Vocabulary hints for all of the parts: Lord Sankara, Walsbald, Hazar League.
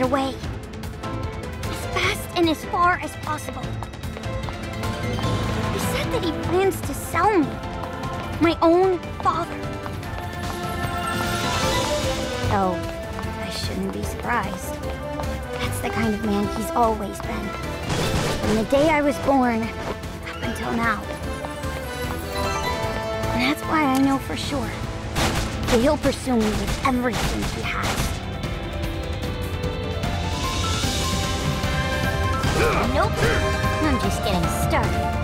it away. As fast and as far as possible. He said that he plans to sell me. My own father. Oh, I shouldn't be surprised. That's the kind of man he's always been. From the day I was born, up until now. And that's why I know for sure that he'll pursue me with everything he has. Nope, I'm just getting started.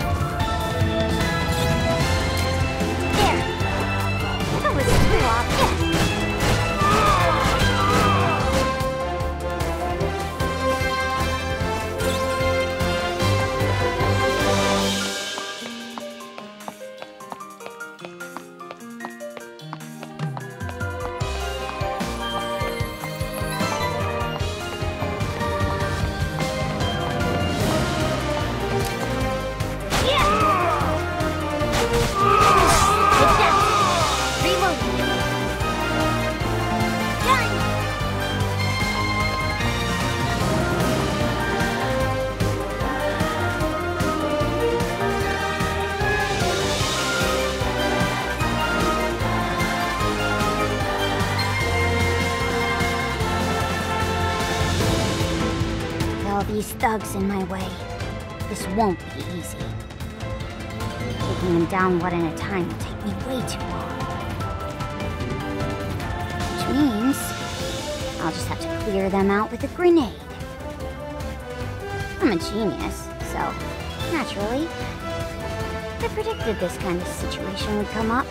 There! That was a screw-off, These thugs in my way. This won't be easy. Taking them down one at a time will take me way too long. Which means I'll just have to clear them out with a grenade. I'm a genius, so naturally, I predicted this kind of situation would come up.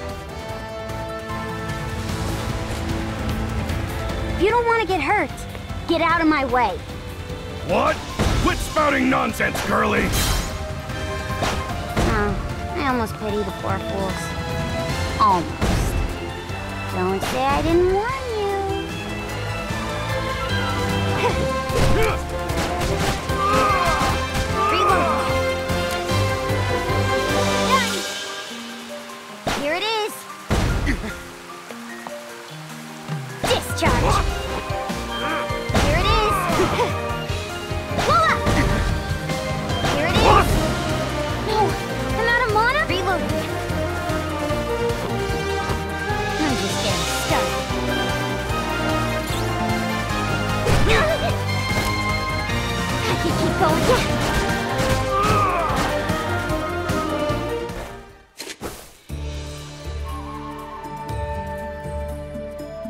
If you don't want to get hurt, get out of my way. What? Quit spouting nonsense, girly! Oh, I almost pity the poor fools. Almost. Don't say I didn't warn you. Reload. Done. Here it is. Discharge. What? Go again!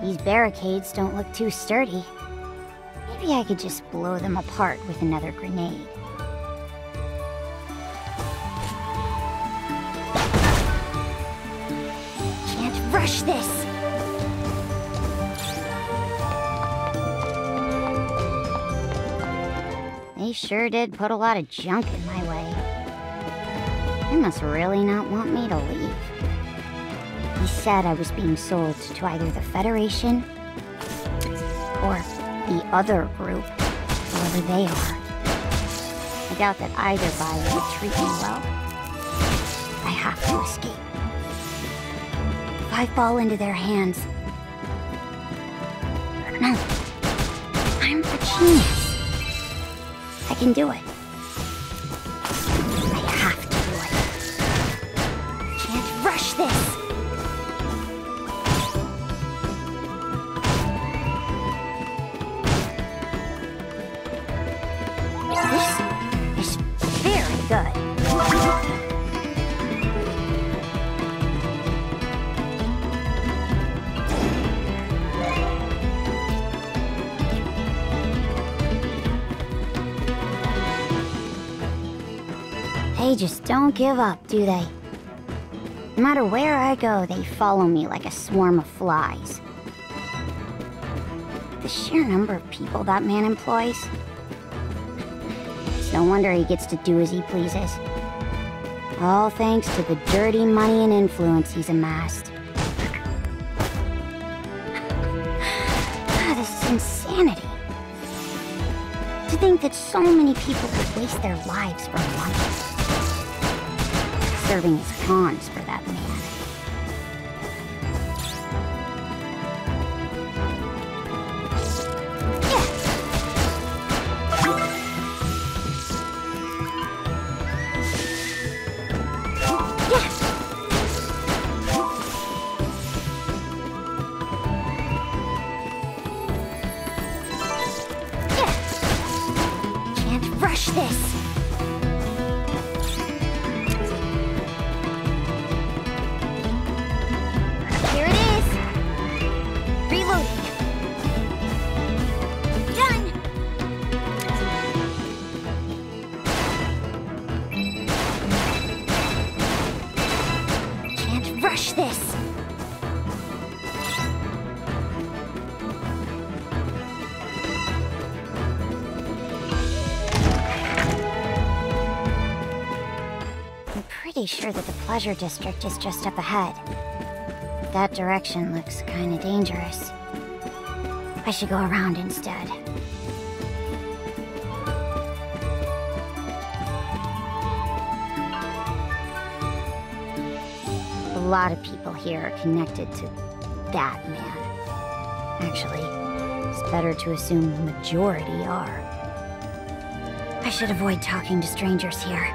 These barricades don't look too sturdy. Maybe I could just blow them apart with another grenade. Can't rush this! They sure did put a lot of junk in my way. They must really not want me to leave. He said I was being sold to either the Federation or the other group, whoever they are. I doubt that either buyer would treat me well. I have to escape. If I fall into their hands... No. I'm a genius. I can do it. I have to do it. Can't rush this! This is very good. They just don't give up, do they? No matter where I go, they follow me like a swarm of flies. The sheer number of people that man employs. It's no wonder he gets to do as he pleases. All thanks to the dirty money and influence he's amassed. This is insanity. To think that so many people could waste their lives for one. Serving as pawns for that man. Yeah. this? Here it is. Reloading. Done. Can't rush this. Pretty sure that the pleasure district is just up ahead. That direction looks kinda dangerous. I should go around instead. A lot of people here are connected to that man. Actually, it's better to assume the majority are. I should avoid talking to strangers here.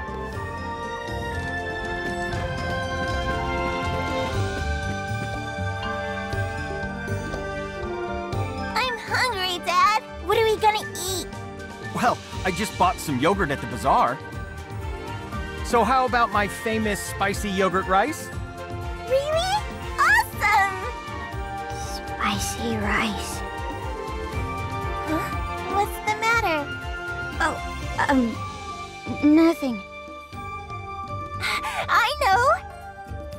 I just bought some yogurt at the bazaar. So how about my famous spicy yogurt rice? Really? Awesome! Spicy rice. Huh? What's the matter? Oh, nothing. I know!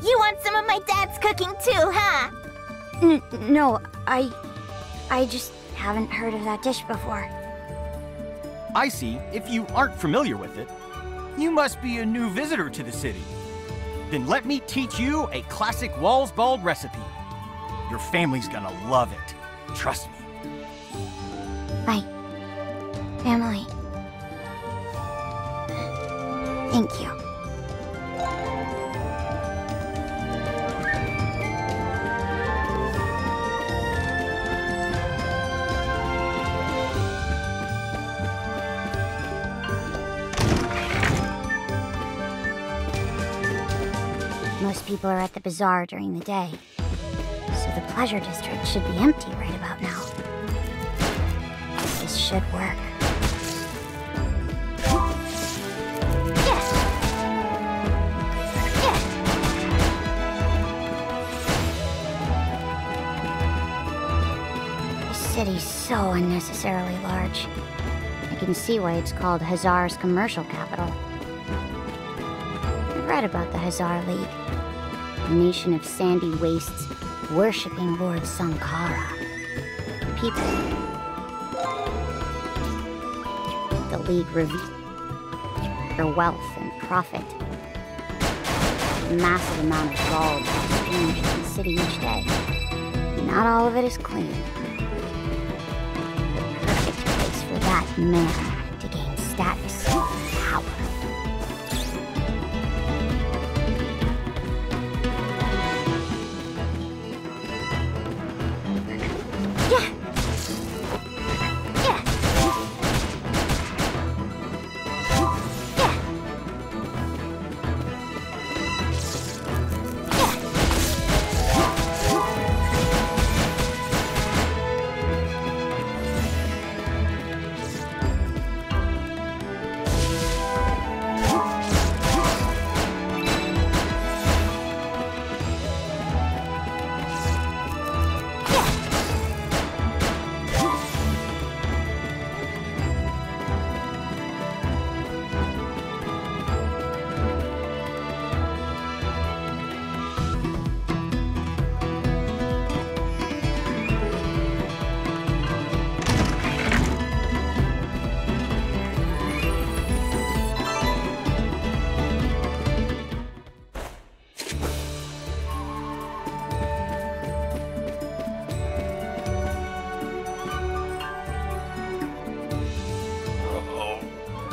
You want some of my dad's cooking too, huh? No, I just haven't heard of that dish before. I see. If you aren't familiar with it, you must be a new visitor to the city. Then let me teach you a classic Walsbald recipe. Your family's gonna love it. Trust me. My family. Thank you. Most people are at the bazaar during the day, so the pleasure district should be empty right about now. This should work. Yeah. Yeah. The city's so unnecessarily large. I can see why it's called Hazar's commercial capital. I've read about the Hazar League. A nation of sandy wastes worshipping Lord Sankara. The League revealed their wealth and profit. A massive amount of gold is exchanged in the city each day. Not all of it is clean. The perfect place for that man to gain status and power.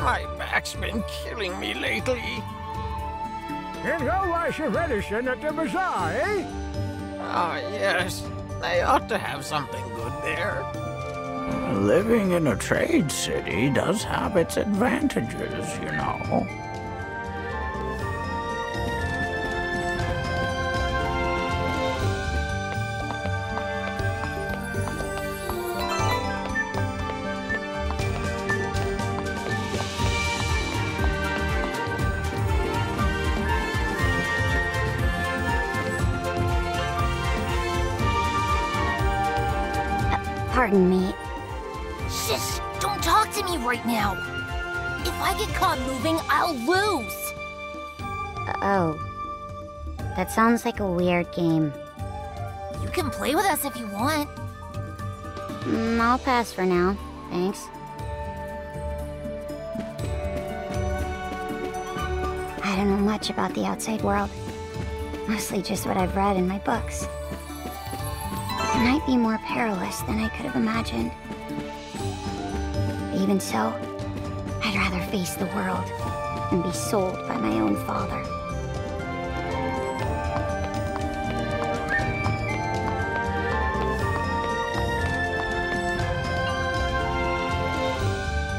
My back's been killing me lately. Then go wash your venison at the bazaar, eh? Ah, yes. They ought to have something good there. Living in a trade city does have its advantages, you know. Pardon me. Shh! Don't talk to me right now! If I get caught moving, I'll lose! Oh. That sounds like a weird game. You can play with us if you want. I'll pass for now. Thanks. I don't know much about the outside world. Mostly just what I've read in my books. It might be more perilous than I could have imagined. Even so, I'd rather face the world and be sold by my own father.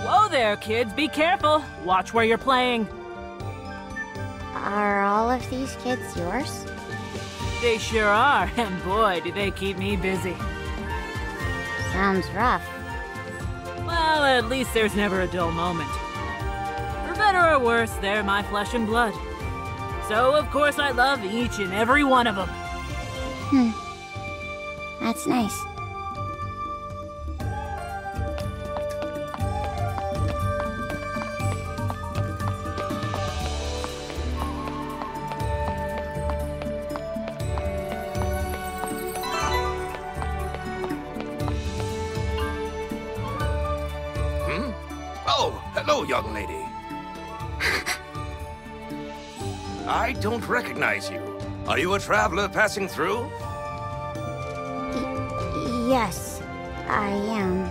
Whoa there, kids! Be careful! Watch where you're playing! Are all of these kids yours? They sure are, and boy, do they keep me busy. Sounds rough. Well, at least there's never a dull moment. For better or worse, they're my flesh and blood. So, of course, I love each and every one of them. That's nice. Young lady. I don't recognize you. Are you a traveler passing through? Yes, I am.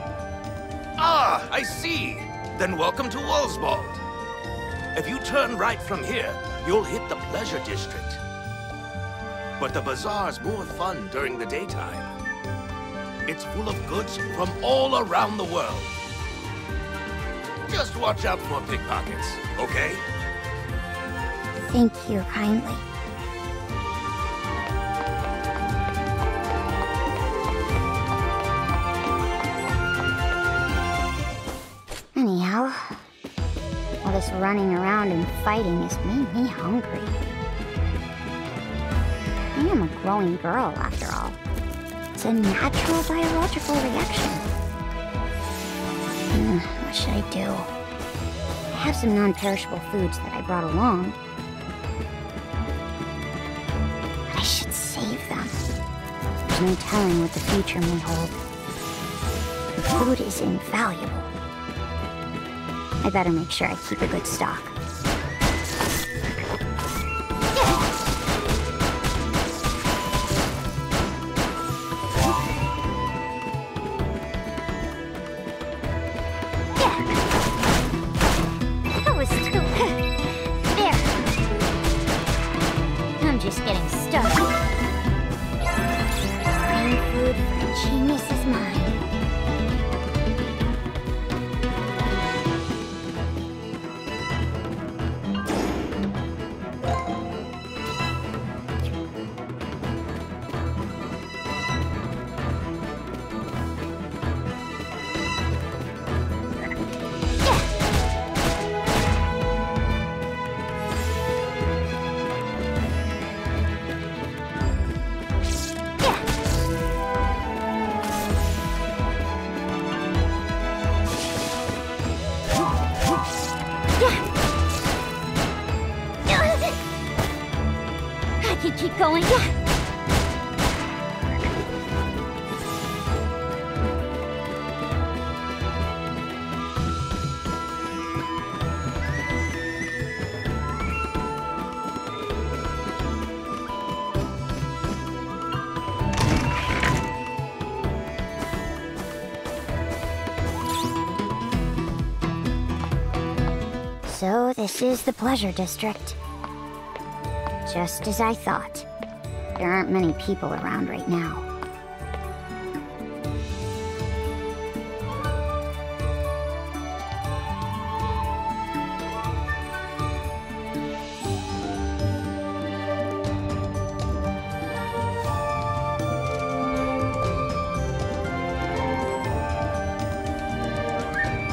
Ah, I see. Then welcome to Walsbald. If you turn right from here, you'll hit the pleasure district. But the bazaar's more fun during the daytime. It's full of goods from all around the world. Just watch out for pickpockets, okay? Thank you kindly. Anyhow, all this running around and fighting has made me hungry. I am a growing girl, after all. It's a natural biological reaction. What should I do? I have some non-perishable foods that I brought along. But I should save them. There's no telling what the future may hold. Food is invaluable. I better make sure I keep a good stock. So this is the Pleasure District. Just as I thought. There aren't many people around right now.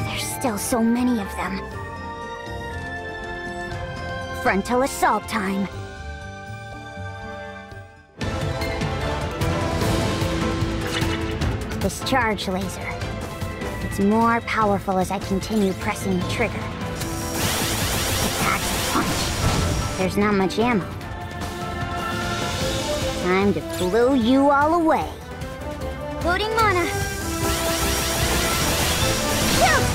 There's still so many of them. Frontal assault time! discharge laser. It's more powerful as I continue pressing the trigger. It packs a punch. There's not much ammo. Time to blow you all away. Loading mana. Shoot!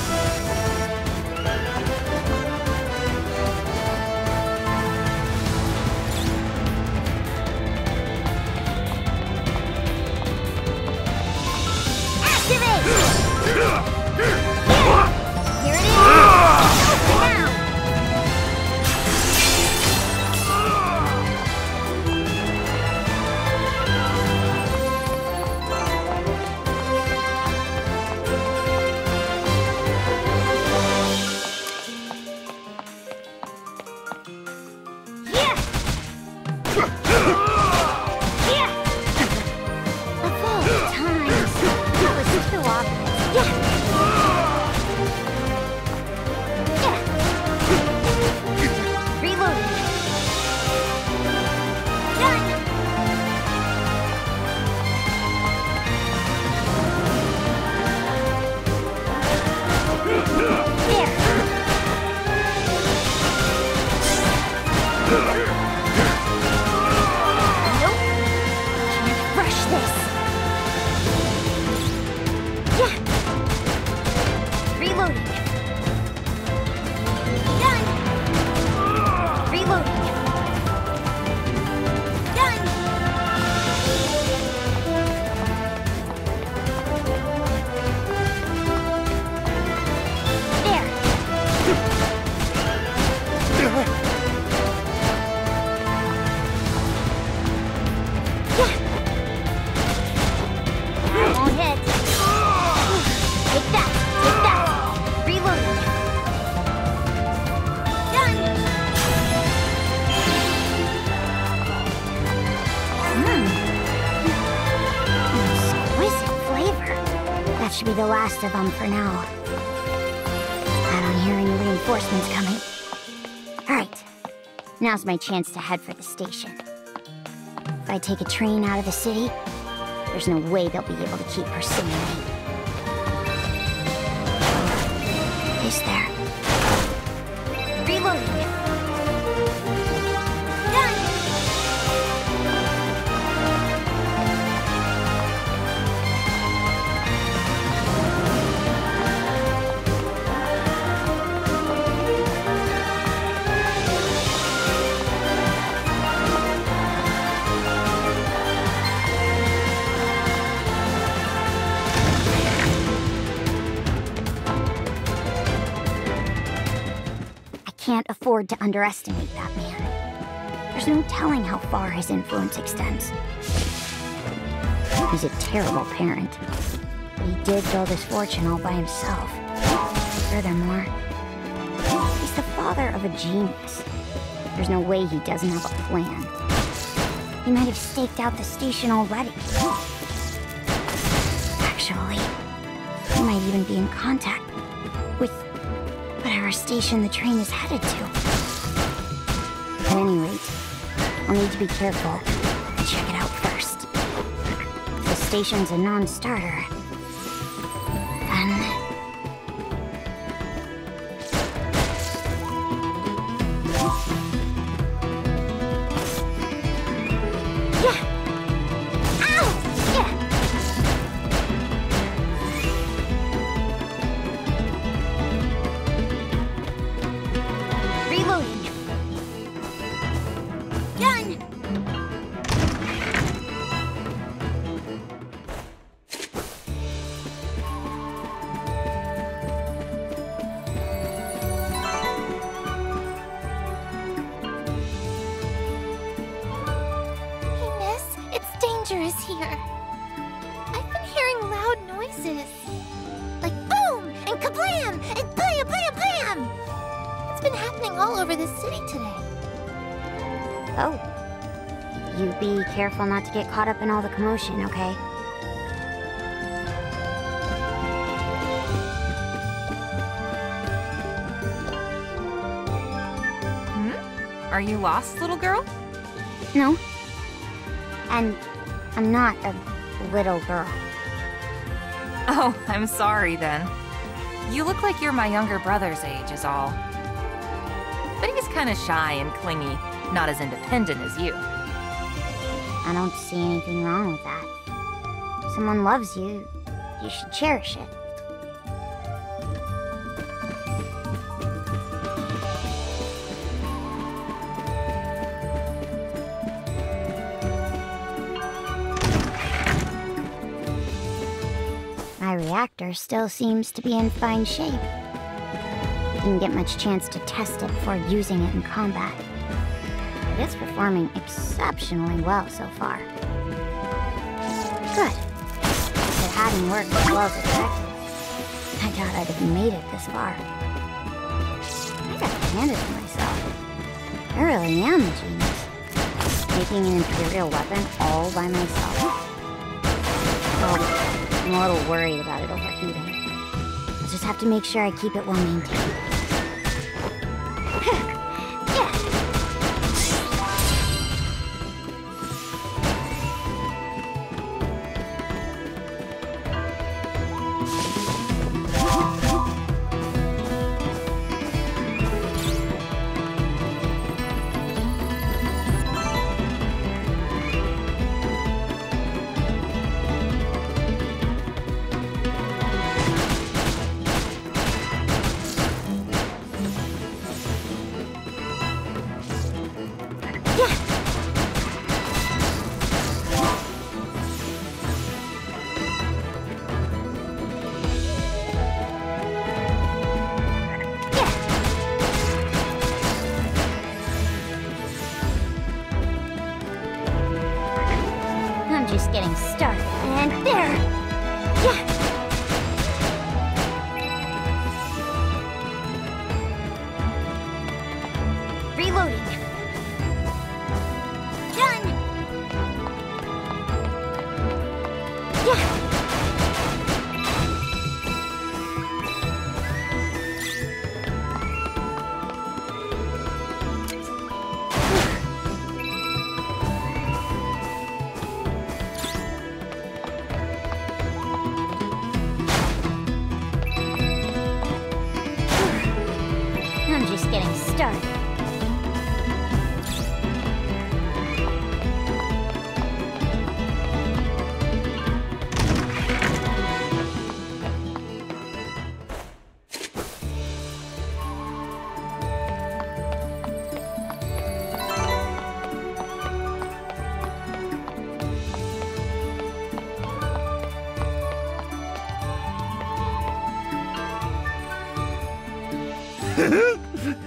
Should be the last of them for now. I don't hear any reinforcements coming. Alright, now's my chance to head for the station. If I take a train out of the city, there's no way they'll be able to keep pursuing me. Is there? Reloading! Can't afford to underestimate that man. There's no telling how far his influence extends. He's a terrible parent, but he did build his fortune all by himself. Furthermore, he's the father of a genius. There's no way he doesn't have a plan. He might have staked out the station already. Actually, he might even be in contact with whatever station the train is headed to. At any rate, I'll need to be careful and check it out first. If the station's a non-starter, then... is here. I've been hearing loud noises. Like boom, and kablam, and blam, blam, blam! It's been happening all over the city today. Oh. You be careful not to get caught up in all the commotion, okay? Hmm? Are you lost, little girl? No. And I'm not a little girl. Oh, I'm sorry then. You look like you're my younger brother's age is all. But he's kind of shy and clingy, not as independent as you. I don't see anything wrong with that. Someone loves you, you should cherish it. My reactor still seems to be in fine shape. Didn't get much chance to test it before using it in combat. But it's performing exceptionally well so far. Good. It hadn't worked as well as expected. I doubt I'd have made it this far. I got candid with myself. I really am a genius. Making an imperial weapon all by myself. Oh. I'm a little worried about it overheating. I'll just have to make sure I keep it well maintained.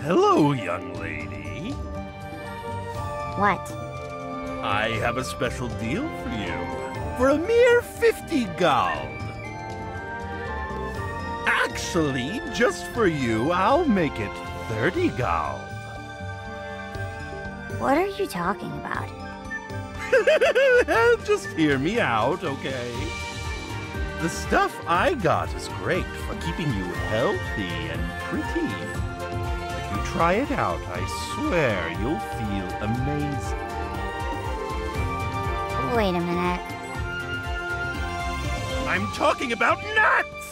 Hello, young lady. What? I have a special deal for you. For a mere 50 gold. Actually, just for you, I'll make it 30 gold. What are you talking about? Just hear me out, okay? The stuff I got is great for keeping you healthy and pretty. If you try it out, I swear you'll feel amazing. Wait a minute. I'm talking about nuts!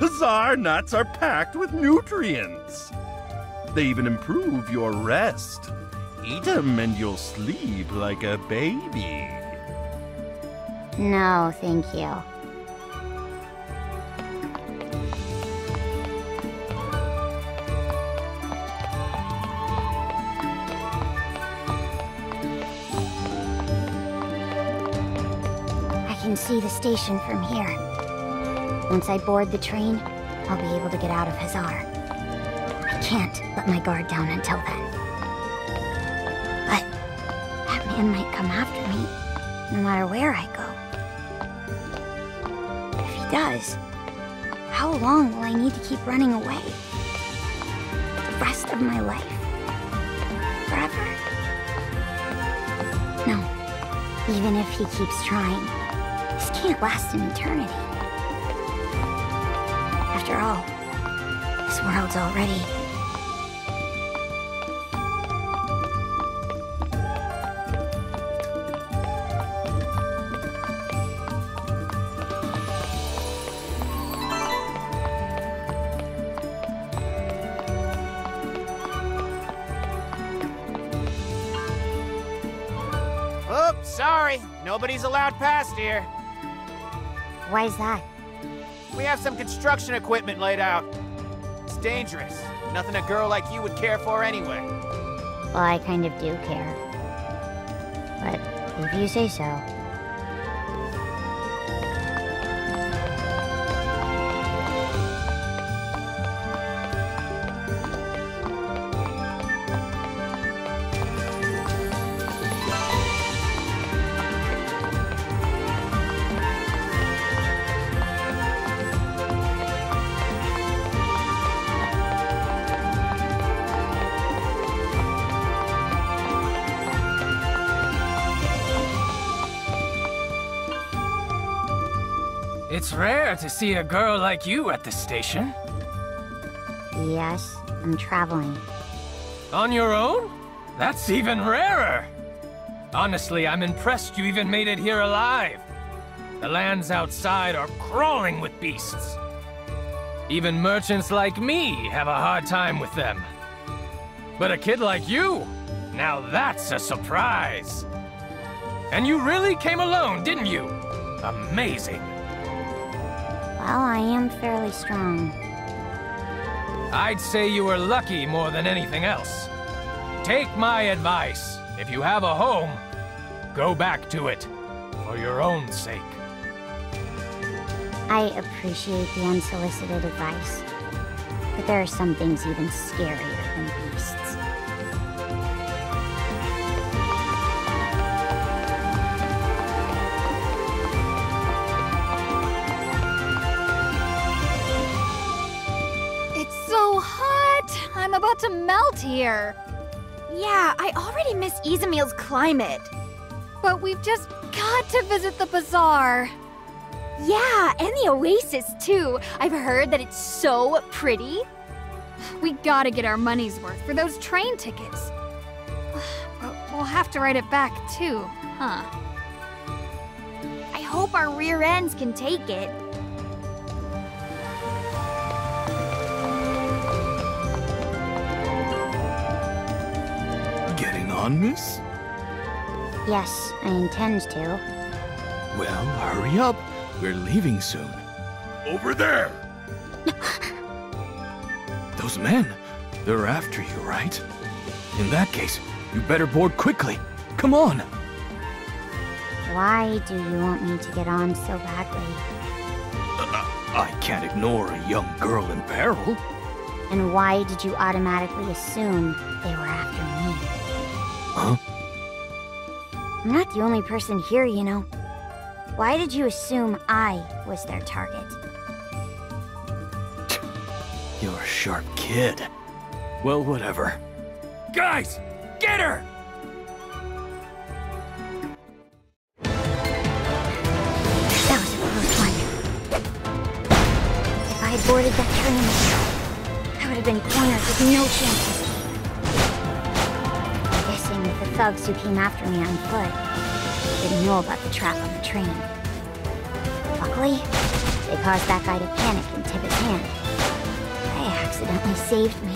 Hazar nuts are packed with nutrients. They even improve your rest. Eat them and you'll sleep like a baby. No, thank you. I can see the station from here. Once I board the train, I'll be able to get out of Hazar. I can't let my guard down until then. But that man might come after me, no matter where I go. Does. How long will I need to keep running away? The rest of my life? Forever? No. Even if he keeps trying, this can't last an eternity. After all, this world's already... Sorry, nobody's allowed past here. Why is that? We have some construction equipment laid out. It's dangerous. Nothing a girl like you would care for anyway. Well, I kind of do care. But if you say so. It's rare to see a girl like you at the station. Yes, I'm traveling. On your own? That's even rarer! Honestly, I'm impressed you even made it here alive. The lands outside are crawling with beasts. Even merchants like me have a hard time with them. But a kid like you? Now that's a surprise! And you really came alone, didn't you? Amazing! Well, I am fairly strong. I'd say you were lucky more than anything else. Take my advice. If you have a home, go back to it. For your own sake. I appreciate the unsolicited advice. But there are some things even scarier than beasts. About to melt here. Yeah, I already miss Izumiel's climate. But we've just got to visit the bazaar. Yeah, and the oasis too. I've heard that it's so pretty. We gotta get our money's worth for those train tickets. But we'll have to write it back too, huh? I hope our rear ends can take it. On, miss? Yes, I intend to. Well, hurry up. We're leaving soon. Over there! Those men, they're after you, right? In that case, you better board quickly. Come on! Why do you want me to get on so badly? I can't ignore a young girl in peril. And why did you automatically assume they were after me? Huh? I'm not the only person here, you know. Why did you assume I was their target? You're a sharp kid. Well, whatever. Guys, get her! That was a close one. If I had boarded that train, I would have been cornered with no chances. With the thugs who came after me on foot, didn't know about the trap on the train. Luckily, they caused that guy to panic and tip his hand. They accidentally saved me.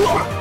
Come on.